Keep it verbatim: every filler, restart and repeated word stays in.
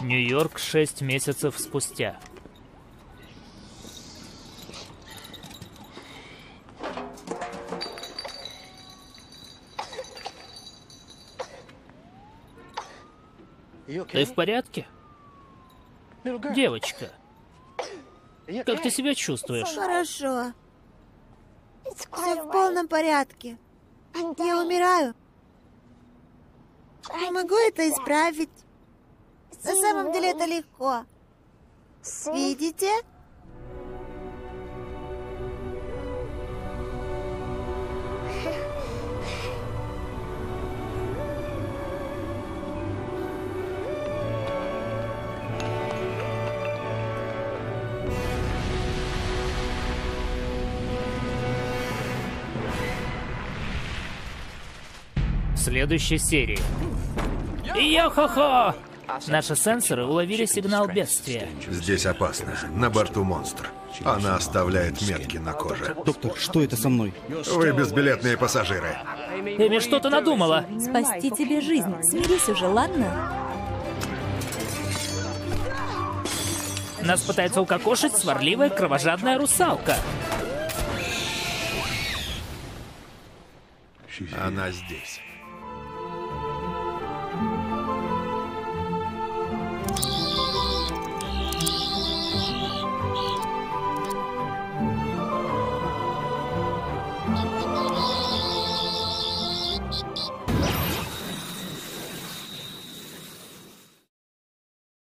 Нью-Йорк шесть месяцев спустя. Ты в порядке? Девочка, как ты себя чувствуешь? Хорошо. Я в полном порядке. Я умираю. Я могу это исправить. На самом деле это легко. Видите? Следующей серии. Йо-хо-хо! Наши сенсоры уловили сигнал бедствия. Здесь опасно. На борту монстр. Она оставляет метки на коже. Доктор, что это со мной? Вы безбилетные пассажиры. Эми, что-то надумала. Спасти тебе жизнь. Смирись уже, ладно? Нас пытается укокошить сварливая кровожадная русалка. Она здесь.